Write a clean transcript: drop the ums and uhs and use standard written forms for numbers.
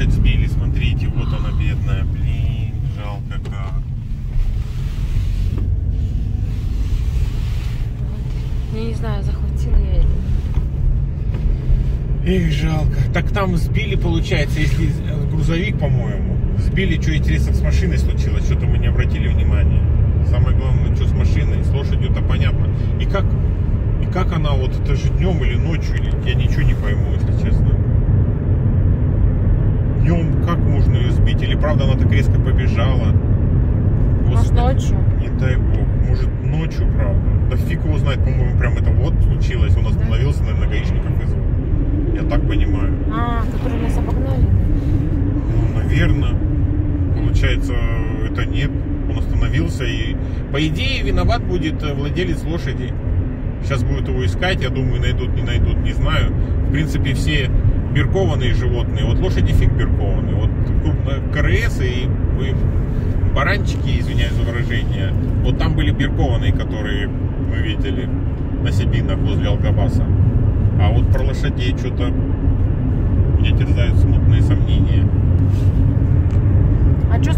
лошадь сбили, смотрите, вот она бедная, блин, жалко как. Я не знаю, захватила я или нет. Их жалко. Так там сбили, получается, если грузовик, по-моему, сбили, что интересно с машиной случилось, что-то мы не обратили внимания. Самое главное, что с машиной, с лошадью-то понятно. И как она, вот это же днем или ночью, или я ничего не пойму, если честно. Днем как можно ее сбить? Или правда она так резко побежала? Может, ночью? Не дай бог. Может, ночью, правда. Да фиг его знает, по-моему, прям это вот случилось. Он остановился, наверное, гаишников вызвал. Я так понимаю. А, которые нас обогнали? Ну, наверное. Получается, это нет. Он остановился и, по идее, виноват будет владелец лошади. Сейчас будут его искать. Я думаю, найдут, не найдут, не знаю. В принципе, все биркованные животные. Вот лошади фиг биркованные. Вот КРС и баранчики, извиняюсь за выражение. Вот там были биркованные, которые мы видели на Себинах возле Алгабаса. А вот про лошадей что-то меня терзают смутные сомнения. А что